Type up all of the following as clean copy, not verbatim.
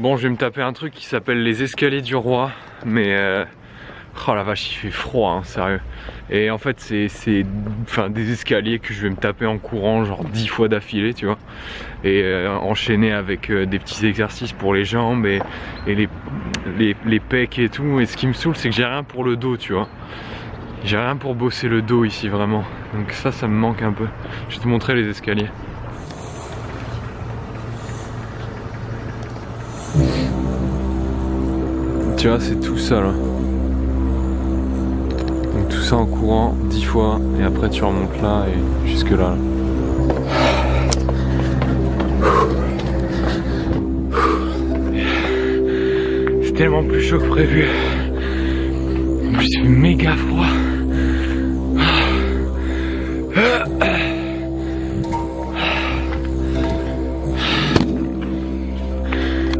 Bon, je vais me taper un truc qui s'appelle les escaliers du roi, mais oh la vache, il fait froid, hein, sérieux. Et en fait, c'est des escaliers que je vais me taper en courant, genre 10 fois d'affilée, tu vois. Et enchaîner avec des petits exercices pour les jambes et les pecs et tout. Et ce qui me saoule, c'est que j'ai rien pour le dos, tu vois. J'ai rien pour bosser le dos ici, vraiment. Donc ça me manque un peu. Je vais te montrer les escaliers. Tu vois, c'est tout ça, là. Donc tout ça en courant 10 fois et après tu remontes là et jusque là. C'est tellement plus chaud que prévu. En plus il fait méga froid.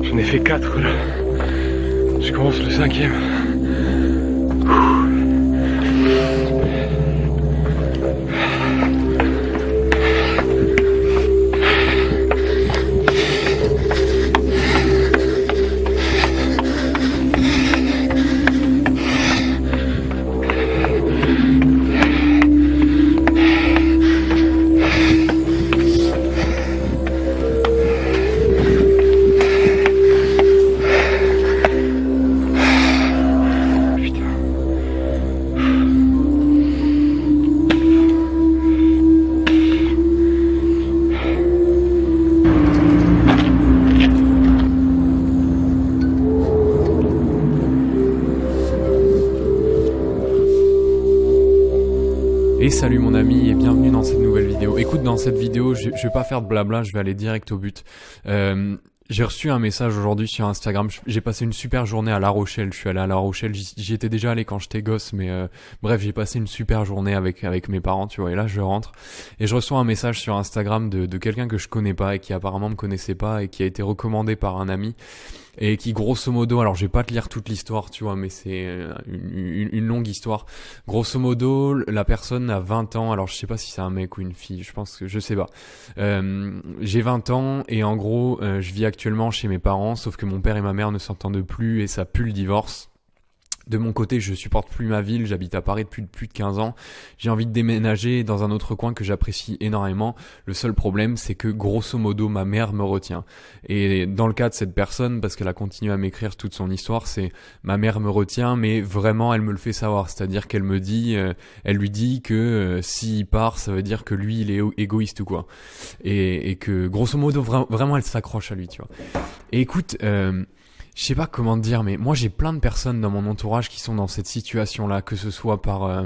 J'en ai fait 4 là. Je commence le 5e. Et salut mon ami et bienvenue dans cette nouvelle vidéo. Écoute, dans cette vidéo, je vais pas faire de blabla, je vais aller direct au but. J'ai reçu un message aujourd'hui sur Instagram. J'ai passé une super journée à La Rochelle. Je suis allé à La Rochelle. J'y étais déjà allé quand j'étais gosse, mais bref, j'ai passé une super journée avec mes parents, tu vois. Et là, je rentre et je reçois un message sur Instagram de quelqu'un que je connais pas et qui apparemment me connaissait pas et qui a été recommandé par un ami et qui, grosso modo, alors je vais pas te lire toute l'histoire, tu vois, mais c'est une longue histoire. Grosso modo, la personne a 20 ans. Alors je sais pas si c'est un mec ou une fille. Je pense que je sais pas. J'ai 20 ans et en gros, je vis actuellement chez mes parents, sauf que mon père et ma mère ne s'entendent plus et ça pue le divorce. De mon côté, je supporte plus ma ville, j'habite à Paris depuis plus de 15 ans. J'ai envie de déménager dans un autre coin que j'apprécie énormément. Le seul problème, c'est que grosso modo, ma mère me retient. Et dans le cas de cette personne, parce qu'elle a continué à m'écrire toute son histoire, c'est ma mère me retient, mais vraiment, elle me le fait savoir. C'est-à-dire qu'elle me dit, elle lui dit que s'il part, ça veut dire que lui, il est égoïste ou quoi. Et que grosso modo, vraiment, elle s'accroche à lui, tu vois. Et écoute, je sais pas comment te dire, mais moi j'ai plein de personnes dans mon entourage qui sont dans cette situation-là, que ce soit par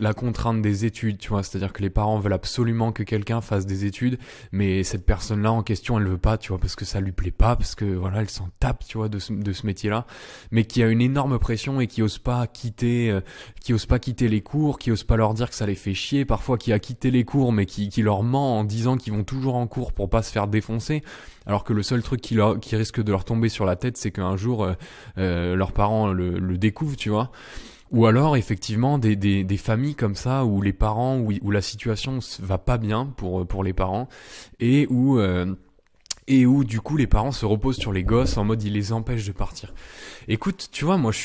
la contrainte des études, tu vois, c'est-à-dire que les parents veulent absolument que quelqu'un fasse des études, mais cette personne-là en question, elle veut pas, tu vois, parce que ça lui plaît pas, parce que voilà, elle s'en tape, tu vois, de ce métier-là, mais qui a une énorme pression et qui ose pas quitter les cours, qui ose pas leur dire que ça les fait chier, parfois qui a quitté les cours mais qui leur ment en disant qu'ils vont toujours en cours pour pas se faire défoncer, alors que le seul truc qui risque de leur tomber sur la tête, c'est qu'un jour leurs parents le découvrent, tu vois. Ou alors effectivement des familles comme ça où les parents, où la situation va pas bien pour les parents et où du coup les parents se reposent sur les gosses en mode ils les empêchent de partir. Écoute, tu vois, moi je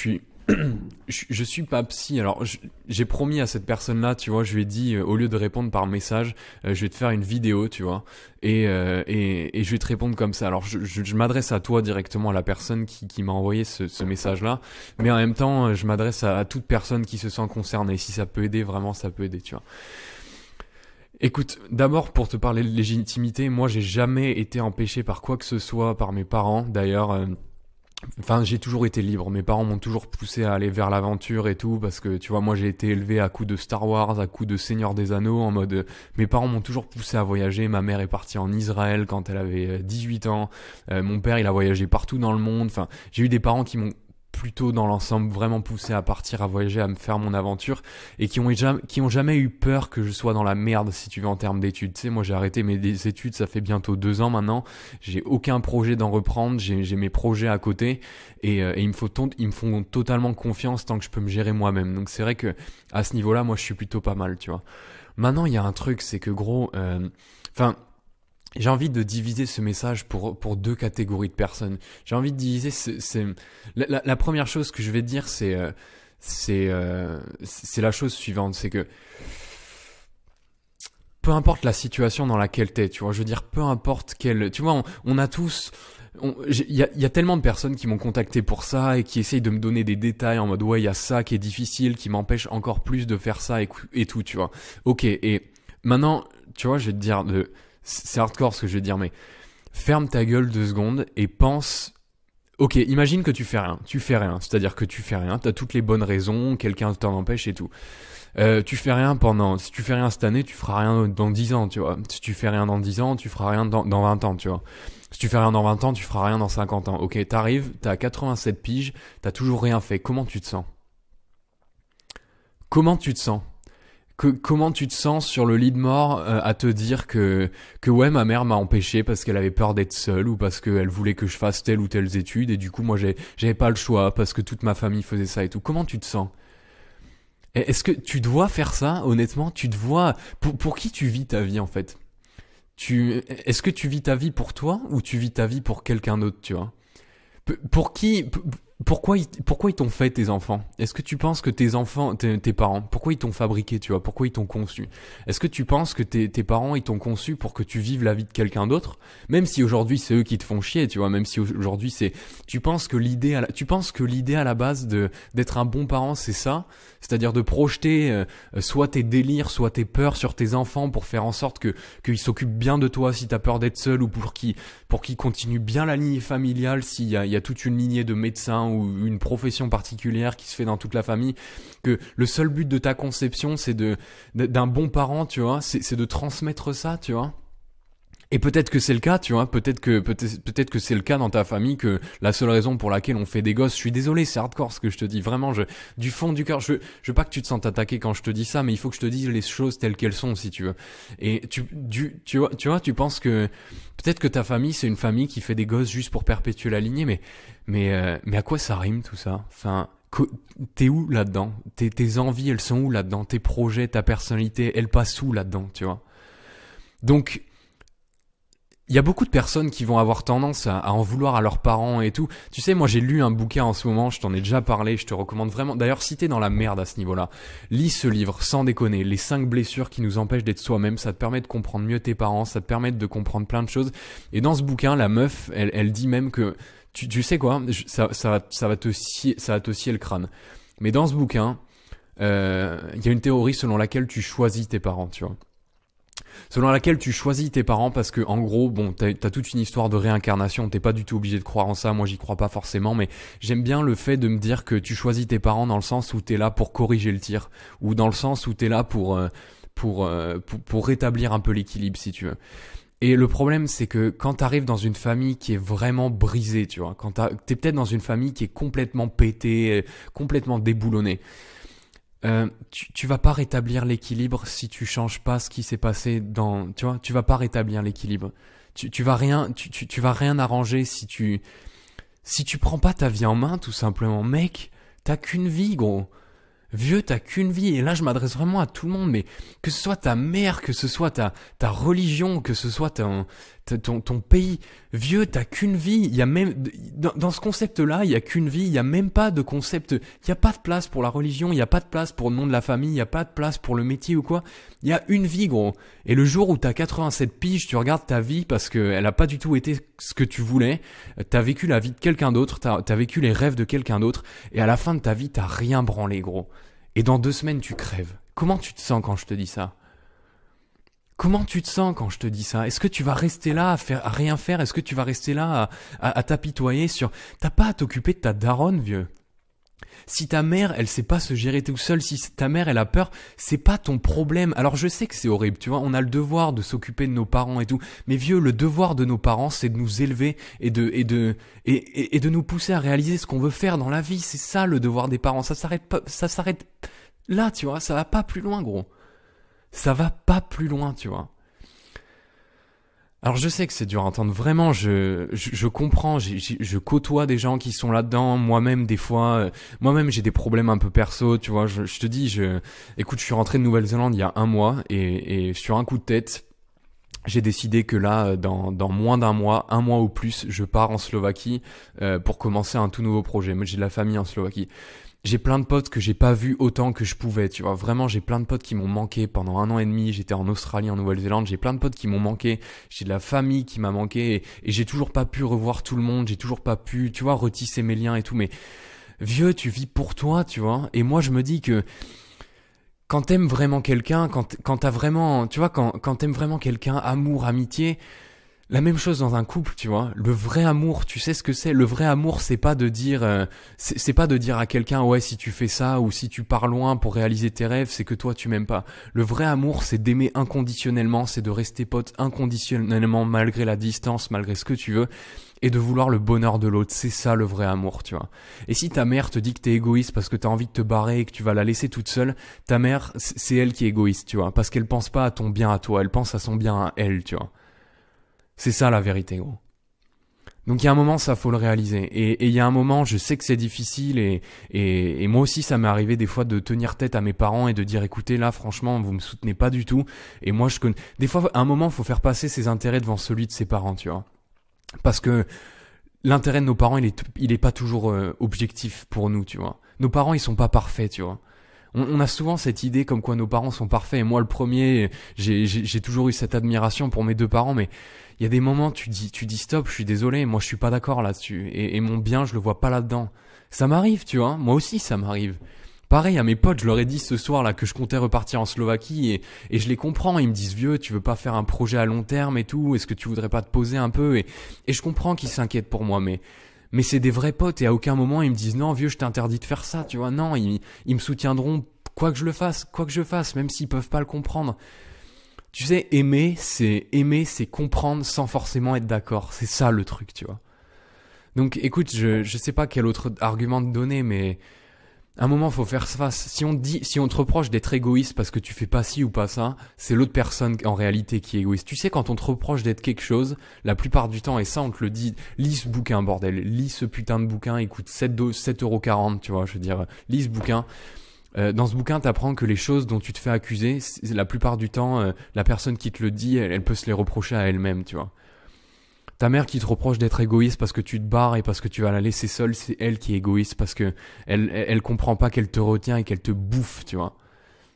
suis pas psy, alors j'ai promis à cette personne-là, tu vois, je lui ai dit, au lieu de répondre par message, je vais te faire une vidéo, tu vois, et je vais te répondre comme ça. Alors je m'adresse à toi directement, à la personne qui m'a envoyé ce message-là, mais en même temps, je m'adresse à toute personne qui se sent concernée. Si ça peut aider, vraiment, ça peut aider, tu vois. Écoute, d'abord pour te parler de légitimité, moi j'ai jamais été empêché par quoi que ce soit, par mes parents, d'ailleurs... Enfin, j'ai toujours été libre, mes parents m'ont toujours poussé à aller vers l'aventure et tout, parce que tu vois, moi j'ai été élevé à coups de Star Wars, à coups de Seigneur des Anneaux, en mode... Mes parents m'ont toujours poussé à voyager, ma mère est partie en Israël quand elle avait 18 ans, mon père il a voyagé partout dans le monde, enfin, j'ai eu des parents qui m'ont plutôt dans l'ensemble vraiment poussé à partir, à voyager, à me faire mon aventure et qui ont jamais eu peur que je sois dans la merde, si tu veux, en termes d'études. Tu sais, moi j'ai arrêté mes études, ça fait bientôt 2 ans maintenant, j'ai aucun projet d'en reprendre, j'ai mes projets à côté et ils me font totalement confiance tant que je peux me gérer moi-même. Donc c'est vrai que à ce niveau-là, moi je suis plutôt pas mal, tu vois. Maintenant, il y a un truc, c'est que gros, J'ai envie de diviser ce message pour deux catégories de personnes. J'ai envie de diviser... La première chose que je vais dire, c'est la chose suivante. C'est que... peu importe la situation dans laquelle t'es, tu vois, je veux dire, peu importe quelle... Tu vois, on a tous... Il y a tellement de personnes qui m'ont contacté pour ça et qui essayent de me donner des détails en mode « Ouais, il y a ça qui est difficile, qui m'empêche encore plus de faire ça et tout, tu vois. » Ok, et maintenant, tu vois, je vais te dire... C'est hardcore ce que je vais te dire, mais ferme ta gueule 2 secondes et pense... Ok, imagine que tu fais rien. Tu fais rien, c'est-à-dire que tu fais rien, t'as toutes les bonnes raisons, quelqu'un t'en empêche et tout. Tu fais rien pendant... Si tu fais rien cette année, tu feras rien dans 10 ans, tu vois. Si tu fais rien dans 10 ans, tu feras rien dans 20 ans, tu vois. Si tu fais rien dans 20 ans, tu feras rien dans 50 ans. Ok, t'arrives, t'as 87 piges, t'as toujours rien fait. Comment tu te sens? Comment tu te sens? Comment tu te sens sur le lit de mort à te dire que ouais, ma mère m'a empêché parce qu'elle avait peur d'être seule ou parce qu'elle voulait que je fasse telle ou telle étude et du coup moi j'avais pas le choix parce que toute ma famille faisait ça et tout. Comment tu te sens? Est-ce que tu dois faire ça? Honnêtement, tu te vois... Pour qui tu vis ta vie en fait? Est-ce que tu vis ta vie pour toi ou tu vis ta vie pour quelqu'un d'autre, tu vois? Pour qui... Pourquoi ils t'ont fait tes enfants? Est-ce que tu penses que tes enfants, tes parents, pourquoi ils t'ont fabriqué, tu vois? Pourquoi ils t'ont conçu? Est-ce que tu penses que tes parents, ils t'ont conçu pour que tu vives la vie de quelqu'un d'autre? Même si aujourd'hui, c'est eux qui te font chier, tu vois? Même si aujourd'hui, c'est... Tu penses que l'idée à la base d'être un bon parent, c'est ça? C'est-à-dire de projeter soit tes délires, soit tes peurs sur tes enfants pour faire en sorte qu'ils s'occupent bien de toi si t'as peur d'être seul ou pour qu'ils continuent bien la lignée familiale s'il y a toute une lignée de médecins ou une profession particulière qui se fait dans toute la famille, que le seul but de ta conception, c'est d'un bon parent, tu vois, c'est de transmettre ça, tu vois. Et peut-être que c'est le cas, tu vois, peut-être que c'est le cas dans ta famille, que la seule raison pour laquelle on fait des gosses, je suis désolé, c'est hardcore ce que je te dis, vraiment, du fond du cœur, je veux pas que tu te sentes attaqué quand je te dis ça, mais il faut que je te dise les choses telles qu'elles sont, si tu veux. Et tu penses que peut-être que ta famille, c'est une famille qui fait des gosses juste pour perpétuer la lignée, mais à quoi ça rime tout ça? Enfin, t'es où là-dedans? Tes envies, elles sont où là-dedans? Tes projets, ta personnalité, elles passent où là-dedans, tu vois? Donc, il y a beaucoup de personnes qui vont avoir tendance à en vouloir à leurs parents et tout. Tu sais, moi j'ai lu un bouquin en ce moment, je t'en ai déjà parlé, je te recommande vraiment. D'ailleurs, si t'es dans la merde à ce niveau-là, lis ce livre, sans déconner, les 5 blessures qui nous empêchent d'être soi-même. Ça te permet de comprendre mieux tes parents, ça te permet de comprendre plein de choses. Et dans ce bouquin, la meuf, elle dit même que, tu sais quoi, ça va te scier le crâne. Mais dans ce bouquin, il y a une théorie selon laquelle tu choisis tes parents, tu vois. Selon laquelle tu choisis tes parents parce que, en gros, bon, t'as toute une histoire de réincarnation, t'es pas du tout obligé de croire en ça, moi j'y crois pas forcément, mais j'aime bien le fait de me dire que tu choisis tes parents dans le sens où t'es là pour corriger le tir, ou dans le sens où t'es là pour rétablir un peu l'équilibre, si tu veux. Et le problème, c'est que quand t'arrives dans une famille qui est vraiment brisée, tu vois, quand t'es peut-être dans une famille qui est complètement pétée, complètement déboulonnée, tu vas pas rétablir l'équilibre si tu changes pas ce qui s'est passé dans, tu vois, tu vas pas rétablir l'équilibre. Tu vas rien arranger si tu prends pas ta vie en main, tout simplement. Mec, t'as qu'une vie, gros. Vieux, t'as qu'une vie. Et là, je m'adresse vraiment à tout le monde, mais que ce soit ta mère, que ce soit ta religion, que ce soit ton pays. Vieux, t'as qu'une vie. Il y a même, dans ce concept-là, il y a qu'une vie. Il y a même pas de concept. Il y a pas de place pour la religion. Il y a pas de place pour le nom de la famille. Il y a pas de place pour le métier ou quoi. Il y a une vie, gros. Et le jour où t'as 87 piges, tu regardes ta vie parce que elle a pas du tout été ce que tu voulais. T'as vécu la vie de quelqu'un d'autre. T'as vécu les rêves de quelqu'un d'autre. Et à la fin de ta vie, t'as rien branlé, gros. Et dans 2 semaines, tu crèves. Comment tu te sens quand je te dis ça? Comment tu te sens quand je te dis ça? Est-ce que tu vas rester là à rien faire? Est-ce que tu vas rester là à t'apitoyer sur... T'as pas à t'occuper de ta daronne, vieux. Si ta mère, elle sait pas se gérer tout seule, si ta mère, elle a peur, c'est pas ton problème. Alors je sais que c'est horrible, tu vois, on a le devoir de s'occuper de nos parents et tout, mais vieux, le devoir de nos parents, c'est de nous élever et de nous pousser à réaliser ce qu'on veut faire dans la vie. C'est ça le devoir des parents. Ça s'arrête là, tu vois, ça va pas plus loin, gros. Ça va pas plus loin, tu vois. Alors je sais que c'est dur à entendre, vraiment, je comprends, je côtoie des gens qui sont là-dedans, moi-même des fois, moi-même j'ai des problèmes un peu perso, tu vois, je te dis, écoute, je suis rentré de Nouvelle-Zélande il y a 1 mois, et sur un coup de tête, j'ai décidé que là, dans moins d'un mois, un mois ou plus, je pars en Slovaquie pour commencer un tout nouveau projet. Moi, j'ai de la famille en Slovaquie. J'ai plein de potes que j'ai pas vus autant que je pouvais, tu vois. Vraiment, j'ai plein de potes qui m'ont manqué pendant 1 an et demi. J'étais en Australie, en Nouvelle-Zélande. J'ai plein de potes qui m'ont manqué. J'ai de la famille qui m'a manqué et j'ai toujours pas pu revoir tout le monde. J'ai toujours pas pu, tu vois, retisser mes liens et tout. Mais vieux, tu vis pour toi, tu vois. Et moi, je me dis que quand t'aimes vraiment quelqu'un, quand t'as vraiment, tu vois, quand t'aimes vraiment quelqu'un, amour, amitié, la même chose dans un couple, tu vois. Le vrai amour, tu sais ce que c'est. Le vrai amour, c'est pas de dire, c'est pas de dire à quelqu'un, ouais, si tu fais ça ou si tu pars loin pour réaliser tes rêves, c'est que toi tu m'aimes pas. Le vrai amour, c'est d'aimer inconditionnellement, c'est de rester pote inconditionnellement malgré la distance, malgré ce que tu veux, et de vouloir le bonheur de l'autre. C'est ça le vrai amour, tu vois. Et si ta mère te dit que t'es égoïste parce que t'as envie de te barrer et que tu vas la laisser toute seule, ta mère, c'est elle qui est égoïste, tu vois, parce qu'elle pense pas à ton bien à toi, elle pense à son bien à elle, tu vois. C'est ça la vérité, gros. Donc il y a un moment, ça faut le réaliser. Et il y a un moment, je sais que c'est difficile et moi aussi, ça m'est arrivé des fois de tenir tête à mes parents et de dire, écoutez, là, franchement, vous me soutenez pas du tout. Et moi, je connais... Des fois, à un moment, faut faire passer ses intérêts devant celui de ses parents, tu vois. Parce que l'intérêt de nos parents, il est pas toujours objectif pour nous, tu vois. Nos parents, ils sont pas parfaits, tu vois. On a souvent cette idée comme quoi nos parents sont parfaits. Et moi, le premier, j'ai toujours eu cette admiration pour mes deux parents. Mais il y a des moments, tu dis stop, je suis désolé. Moi, je suis pas d'accord là-dessus. Et mon bien, je le vois pas là-dedans. Ça m'arrive, tu vois. Moi aussi, ça m'arrive. Pareil, à mes potes, je leur ai dit ce soir-là que je comptais repartir en Slovaquie et je les comprends. Ils me disent, vieux, tu veux pas faire un projet à long terme et tout? Est-ce que tu voudrais pas te poser un peu? Et je comprends qu'ils s'inquiètent pour moi, mais c'est des vrais potes et à aucun moment ils me disent, non, vieux, je t'interdis de faire ça, tu vois. Non, ils me soutiendront quoi que je fasse, même s'ils peuvent pas le comprendre. Tu sais, aimer, c'est comprendre sans forcément être d'accord. C'est ça le truc, tu vois. Donc, écoute, je sais pas quel autre argument te donner, mais à un moment, faut faire face. Si on te reproche d'être égoïste parce que tu fais pas ci ou pas ça, c'est l'autre personne en réalité qui est égoïste. Tu sais, quand on te reproche d'être quelque chose, la plupart du temps, et ça, on te le dit, lis ce bouquin, bordel. Lis ce putain de bouquin, il coûte 7,40€, tu vois, je veux dire, lis ce bouquin. Dans ce bouquin, t'apprends que les choses dont tu te fais accuser, la plupart du temps, la personne qui te le dit, elle peut se les reprocher à elle-même, tu vois. Ta mère qui te reproche d'être égoïste parce que tu te barres et parce que tu vas la laisser seule, c'est elle qui est égoïste parce que elle comprend pas qu'elle te retient et qu'elle te bouffe, tu vois.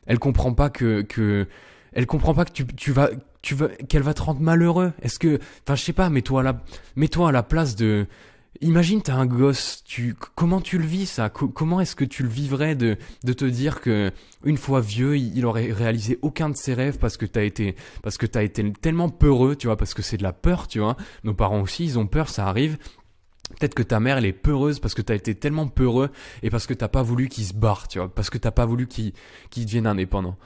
Elle comprend pas que tu vas qu'elle va te rendre malheureux. Est-ce que, enfin, je sais pas, mets-toi à la place de, imagine t'as un gosse, comment tu le vis ça? Comment est-ce que tu le vivrais de te dire que une fois vieux, il aurait réalisé aucun de ses rêves parce que t'as été tellement peureux, tu vois, parce que c'est de la peur, tu vois. Nos parents aussi, ils ont peur, ça arrive. Peut-être que ta mère, elle est peureuse parce que t'as été tellement peureux et parce que t'as pas voulu qu'il se barre, tu vois, parce que t'as pas voulu qu'il devienne indépendant.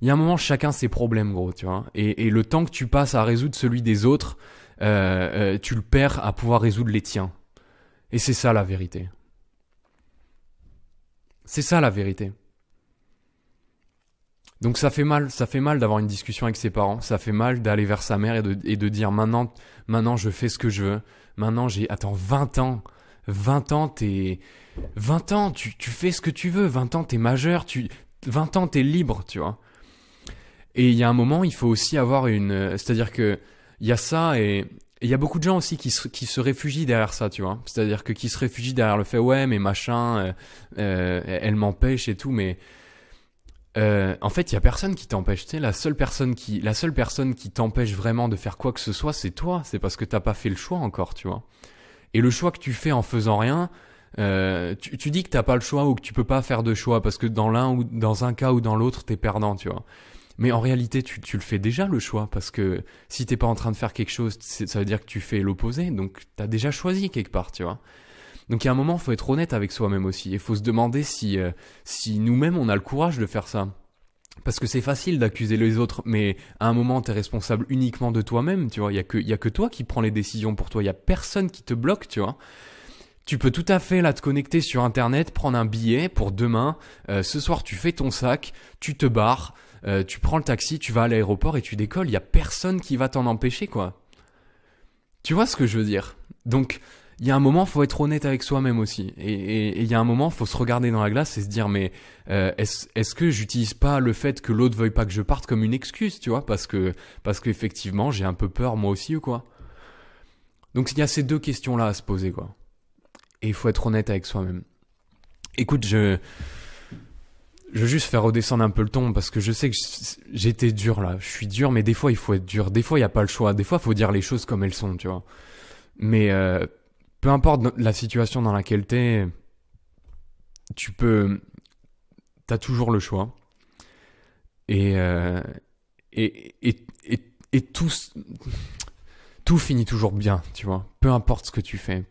Il y a un moment, chacun ses problèmes, gros, tu vois. Et le temps que tu passes à résoudre celui des autres, tu le perds à pouvoir résoudre les tiens. Et c'est ça la vérité. C'est ça la vérité. Donc ça fait mal d'avoir une discussion avec ses parents, ça fait mal d'aller vers sa mère et de dire maintenant je fais ce que je veux, maintenant j'ai, attends, 20 ans, t'es... 20 ans, tu fais ce que tu veux, 20 ans, t'es majeur, 20 ans, t'es libre, tu vois. Et il y a un moment, il faut aussi avoir une... C'est-à-dire que il y a ça et... Il y a beaucoup de gens aussi qui se réfugient derrière ça, tu vois. C'est-à-dire que qui se réfugient derrière le fait, ouais, mais machin, elle m'empêche et tout, mais en fait, il y a personne qui t'empêche. Tu sais, la seule personne qui t'empêche vraiment de faire quoi que ce soit, c'est toi. C'est parce que t'as pas fait le choix encore, tu vois. Et le choix que tu fais en faisant rien, tu dis que t'as pas le choix ou que tu peux pas faire de choix parce que dans un cas ou dans l'autre, t'es perdant, tu vois. Mais en réalité, tu le fais déjà le choix, parce que si t'es pas en train de faire quelque chose, ça veut dire que tu fais l'opposé, donc t'as déjà choisi quelque part, tu vois. Donc il y a un moment, faut être honnête avec soi-même aussi, et faut se demander si nous-mêmes on a le courage de faire ça. Parce que c'est facile d'accuser les autres, mais à un moment t'es responsable uniquement de toi-même, tu vois. Il y a que toi qui prends les décisions pour toi, il y a personne qui te bloque, tu vois. Tu peux tout à fait là te connecter sur internet, prendre un billet pour demain, ce soir tu fais ton sac, tu te barres, tu prends le taxi, tu vas à l'aéroport et tu décolles, il y a personne qui va t'en empêcher, quoi. Tu vois ce que je veux dire? Donc il y a un moment, faut être honnête avec soi-même aussi. Et il y a un moment, faut se regarder dans la glace et se dire, mais est-ce que j'utilise pas le fait que l'autre veuille pas que je parte comme une excuse, tu vois, parce que effectivement, j'ai un peu peur moi aussi ou quoi. Donc il y a ces deux questions-là à se poser, quoi. Et il faut être honnête avec soi-même. Écoute, je veux juste faire redescendre un peu le ton parce que je sais que j'étais dur là. Je suis dur, mais des fois il faut être dur. Des fois il n'y a pas le choix. Des fois il faut dire les choses comme elles sont, tu vois. Mais peu importe la situation dans laquelle t'es, t'as toujours le choix. Et tout finit toujours bien, tu vois. Peu importe ce que tu fais,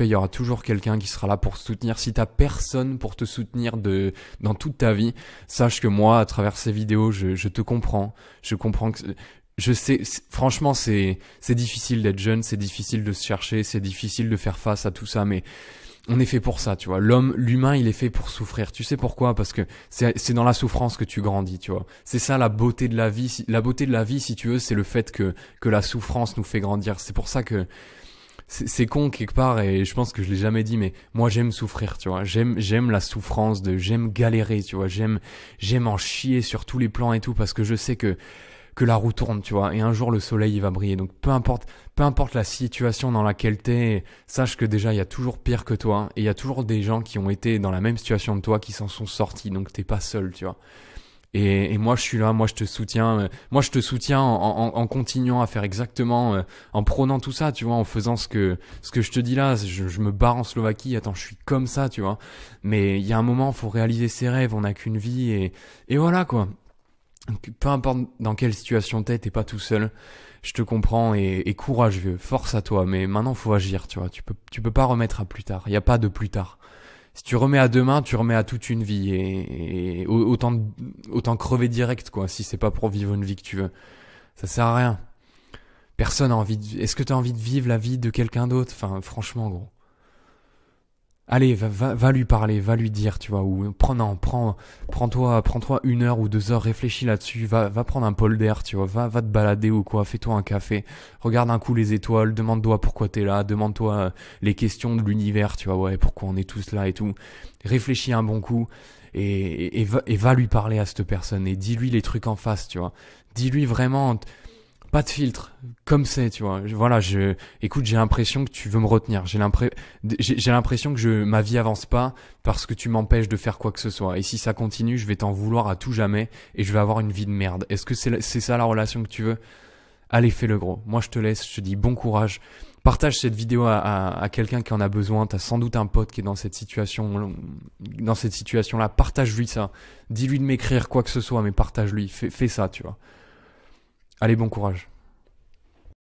il y aura toujours quelqu'un qui sera là pour te soutenir. Si t'as personne pour te soutenir dans toute ta vie, sache que moi, à travers ces vidéos, je te comprends. Je comprends que, je sais, franchement, c'est difficile d'être jeune, c'est difficile de se chercher, c'est difficile de faire face à tout ça, mais on est fait pour ça, tu vois. L'humain, il est fait pour souffrir. Tu sais pourquoi? Parce que c'est dans la souffrance que tu grandis, tu vois. C'est ça la beauté de la vie. La beauté de la vie, si tu veux, c'est le fait que la souffrance nous fait grandir. C'est pour ça que c'est con quelque part, et je pense que je l'ai jamais dit, mais moi j'aime souffrir, tu vois. J'aime la souffrance, j'aime galérer, tu vois. J'aime en chier sur tous les plans et tout, parce que je sais que la roue tourne, tu vois, et un jour le soleil il va briller. Donc peu importe la situation dans laquelle t'es, sache que déjà il y a toujours pire que toi, et il y a toujours des gens qui ont été dans la même situation que toi qui s'en sont sortis, donc t'es pas seul, tu vois. Et moi je suis là, moi je te soutiens, en continuant à faire exactement, en prônant tout ça, tu vois, en faisant ce que je te dis là. Je me barre en Slovaquie, attends, je suis comme ça, tu vois. Mais il y a un moment, faut réaliser ses rêves, on n'a qu'une vie, et voilà, quoi. Peu importe dans quelle situation t'es pas tout seul. Je te comprends, et courage vieux, force à toi. Mais maintenant faut agir, tu vois. Tu peux pas remettre à plus tard. Il y a pas de plus tard. Si tu remets à demain, tu remets à toute une vie, et autant crever direct, quoi. Si c'est pas pour vivre une vie que tu veux, ça sert à rien. Personne a envie. Est-ce que t'as envie de vivre la vie de quelqu'un d'autre? Enfin, franchement, gros. Allez, va lui parler, va lui dire, tu vois, ou prends-toi 1 heure ou 2 heures, réfléchis là-dessus, va prendre un pôle d'air, tu vois, va te balader ou quoi, fais-toi un café, regarde un coup les étoiles, demande-toi pourquoi t'es là, demande-toi les questions de l'univers, tu vois, ouais, pourquoi on est tous là et tout, réfléchis un bon coup, et va lui parler à cette personne, et dis-lui les trucs en face, tu vois, dis-lui vraiment... Pas de filtre, comme c'est, tu vois. Voilà, écoute, j'ai l'impression que tu veux me retenir. J'ai l'impression que ma vie avance pas parce que tu m'empêches de faire quoi que ce soit. Et si ça continue, je vais t'en vouloir à tout jamais et je vais avoir une vie de merde. Est-ce que c'est ça la relation que tu veux? Allez, fais-le, gros. Moi, je te laisse. Je te dis bon courage. Partage cette vidéo à quelqu'un qui en a besoin. T'as sans doute un pote qui est dans cette situation, là. Partage-lui ça. Dis-lui de m'écrire quoi que ce soit, mais partage-lui. Fais ça, tu vois. Allez, bon courage.